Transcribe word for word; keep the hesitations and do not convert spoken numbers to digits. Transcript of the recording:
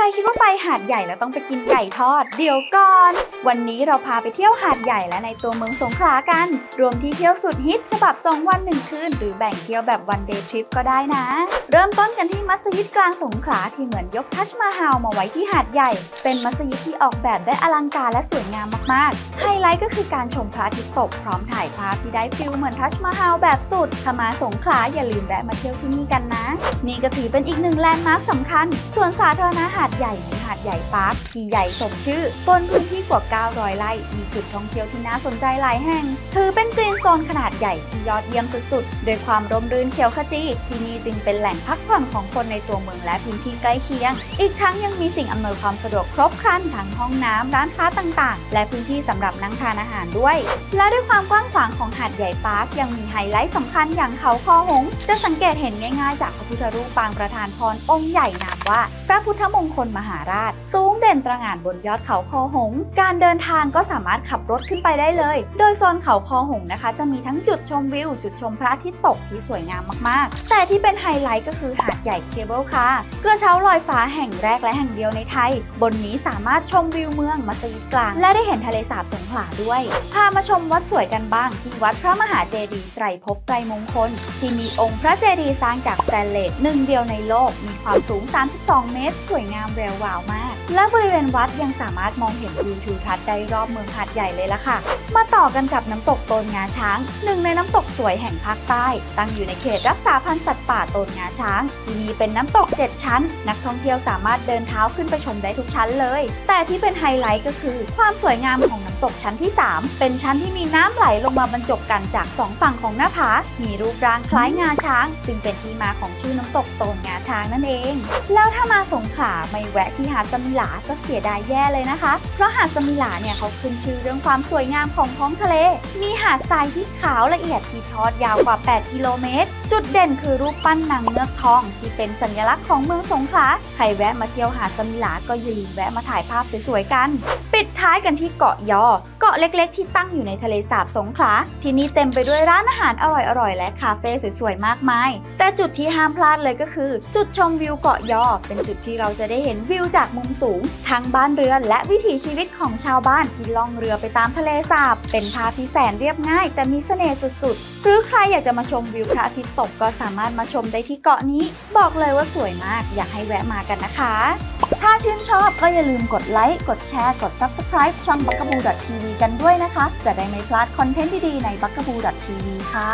รคิดว่าไปหาดใหญ่แล้วต้องไปกินไก่ทอดเดี๋ยวก่อนวันนี้เราพาไปเที่ยวหาดใหญ่และในตัวเมืองสงขลากันรวมที่เที่ยวสุดฮิตฉบับสองวันหนึ่งคืนหรือแบ่งเที่ยวแบบวันเดย์ทริปก็ได้นะเริ่มต้นกันที่มัสยิดกลางสงขลาที่เหมือนยกทัชมาฮาลมาไว้ที่หาดใหญ่เป็นมัสยิดที่ออกแบบได้อลังการและสวยงามมากๆไฮไลท์ก็คือการชมพระอาทิตย์ตกพร้อมถ่ายภาพที่ได้ฟิลเหมือนทัชมาฮาลแบบสุดถ้ามาสงขลาอย่าลืมแวะมาเที่ยวที่นี่กันนะนี่ก็ถือเป็นอีกหนึ่งแลนด์มาร์คสำคัญส่วนสาธารณะหาดใหญ่มีหาดใหญ่ปาร์คที่ใหญ่สมชื่อบนพื้นที่กว่าเก้าร้อยไร่มีจุดท่องเที่ยวที่น่าสนใจหลายแห่งถือเป็นกรีนโซนขนาดใหญ่ที่ยอดเยี่ยมสุดๆโดยความร่มรื่นเขียวขจีที่นี่จึงเป็นแหล่งพักผ่อนของคนในตัวเมืองและพื้นที่ใกล้เคียงอีกทั้งยังมีสิ่งอำนวยความสะดวกครบครันทั้งห้องน้ำร้านค้าต่างๆและพื้นที่สำหรับนั่งทานอาหารด้วยและด้วยความกว้างขวางของหาดใหญ่ปาร์คยังมีไฮไลท์สำคัญอย่างเขาคอหงส์จะสังเกตเห็นง่ายๆจากพระพุทธรูปปางประธานพรองค์ใหญ่นามว่าพระพุทธมงคลมหาราชสูงเด่นตระหง่านบนยอดเขาคอหงส์การเดินทางก็สามารถขับรถขึ้นไปได้เลยโดยโซนเขาคอหงส์นะคะจะมีทั้งจุดชมวิวจุดชมพระอาทิตย์ตกที่สวยงามมากๆแต่ที่เป็นไฮไลท์ก็คือหาดใหญ่เคเบิลคาร์กระเช้าลอยฟ้าแห่งแรกและแห่งเดียวในไทยบนนี้สามารถชมวิวเมืองมัสยิดกลางและได้เห็นทะเลสาบสงขลาด้วยพามาชมวัดสวยกันบ้างที่วัดพระมหาเจดีย์ไตรภพไตรมงคลที่มีองค์พระเจดีย์สร้างจากสแตนเลสหนึ่งเดียวในโลกมีความสูงสามสิบสองเมตรสวยงามแวววาวมากและบริเวณวัดยังสามารถมองเห็นวิวทิวทัศน์ได้รอบเมืองหาดใหญ่เลยล่ะค่ะมาต่อกันกับน้ำตกโตนงาช้างหนึ่งในน้ำตกสวยแห่งภาคใต้ตั้งอยู่ในเขตรักษาพันธุ์สัตว์ป่าโตนงาช้างที่นี่เป็นน้ำตกเจ็ดชั้นนักท่องเที่ยวสามารถเดินเท้าขึ้นไปชมได้ทุกชั้นเลยแต่ที่เป็นไฮไลท์ก็คือความสวยงามของน้ำตกชั้นที่สามเป็นชั้นที่มีน้ำไหลลงมาบรรจบกันจากสองฝั่งของหน้าผามีรูปร่างคล้ายงาช้างจึงเป็นที่มาของชื่อน้ำตกโตนงาช้างนั่นเองแล้วถ้ามาสงขลาไม่แวะที่หาดสมิหลาก็เสียดายแย่เลยนะคะเพราะหาดสมิหลาเนี่ยเขาขึ้นชื่อเรื่องความสวยงามของท้องทะเลมีหาดทรายที่ขาวละเอียดที่ทอดยาวกว่าแปดกิโลเมตรจุดเด่นคือรูปปั้นนางเงือกทองที่เป็นสัญลักษณ์ของเมืองสงขลาใครแวะมาเที่ยวหาดสมิหลาก็อย่าลืมแวะมาถ่ายภาพสวยๆกันปิดท้ายกันที่เกาะยอเกาะเล็กๆที่ตั้งอยู่ในทะเลสาบสงขลาที่นี่เต็มไปด้วยร้านอาหารอร่อยๆและคาเฟ่สวยๆมากมายแต่จุดที่ห้ามพลาดเลยก็คือจุดชมวิวเกาะยอเป็นจุดที่เราจะได้เห็นวิวจากมุมสูงทั้งบ้านเรือนและวิถีชีวิตของชาวบ้านที่ล่องเรือไปตามทะเลสาบเป็นภาพที่แสนเรียบง่ายแต่มีเสน่ห์สุดๆหรือใครอยากจะมาชมวิวพระอาทิตย์ตกก็สามารถมาชมได้ที่เกาะนี้บอกเลยว่าสวยมากอยากให้แวะมากันนะคะถ้าชื่นชอบก็อย่าลืมกดไลค์กดแชร์กด ซับสไครบ์ ช่อง บักกะบู ดอท ที วี กันด้วยนะคะจะได้ไม่พลาดคอนเทนต์ดีๆใน บักกะบู ดอท ที วี ค่ะ